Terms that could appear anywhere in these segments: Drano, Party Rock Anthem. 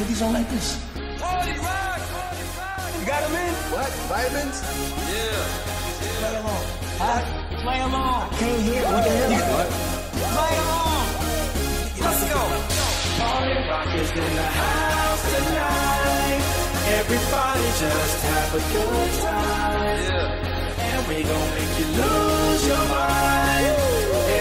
Niggas don't like this. Party rock! Party rock! You got him in? What? Vitamins? Yeah. Play along. Huh? Play along. I can't hear. What the hell? What? Play along. Let's go. Party rock is in the house tonight. Everybody just have a good time. Yeah. And we gon' make you lose your mind.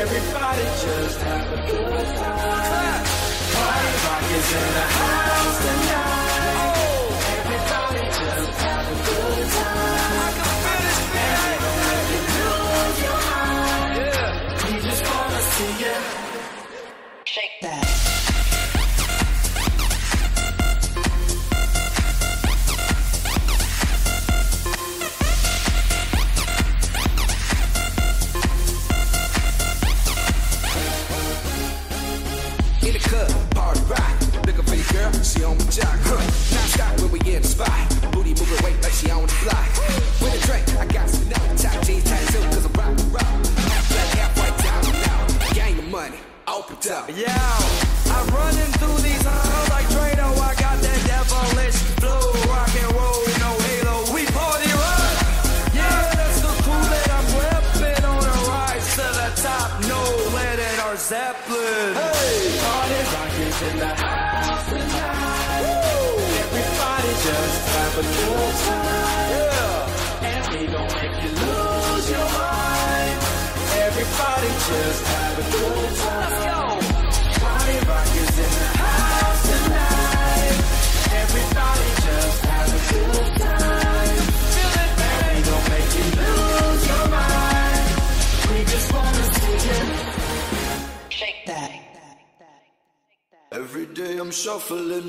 Everybody just have a good time. Party rock is in the house tonight. Oh. Everybody just have a good time. I can feel this feeling. And we gon' make you lose your mind. Yeah. We just wanna see you shake that. Party rock, looking for your girl, she on the jock. Non-stop when we in the spot, booty moving weight like she on the block. With a drink, I got some now. Top jeans tight too, 'cause I'm rock and roll. Half black, half white, down and out. Gang the money, open up. Yeah, I'm running through these halls like Drano. I got that devilish flow, rock and roll, no halo. We party rock, yeah, that's the cool that I'm repping. On a rise to the top, no lead in our Zeppelin. Hey, party rock is in the house tonight. Woo! Everybody just have a good time. Yeah. And we gon' make you lose your mind. Everybody just have a good time. Let's go. Party rock is in the house tonight. Everybody just have a good time. Feel it, baby. And we gon' make you lose your mind. We just wanna see you shake that. Every day I'm shuffling.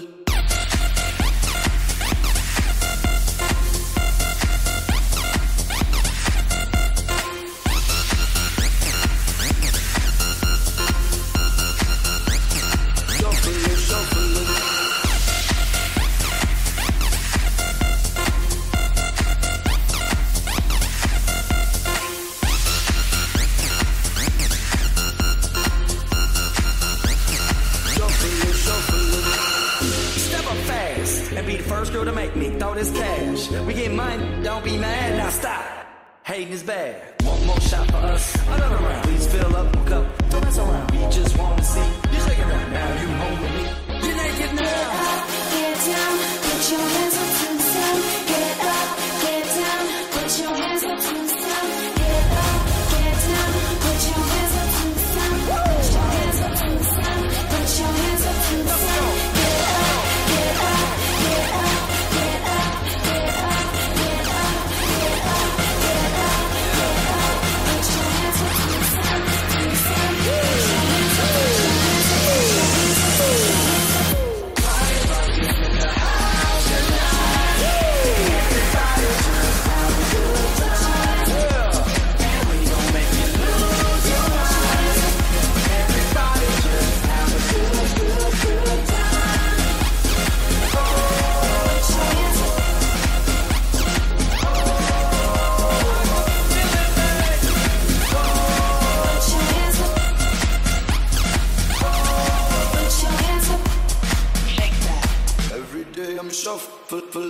We get money, don't be mad, now stop. Hating is bad. One more shot for us, another round. Please fill up my cup, don't mess around. We just wanna see you shaking right now. You home with me, you're naked now. Get up, get down, put your hands up to the sun. Get up, get down, put your hands up to the sun. Get up, get down, put your hands up to the sun. Put your hands up to the sun, put your hands up to the sun. Get up, get up, get up, get up. Shuffling.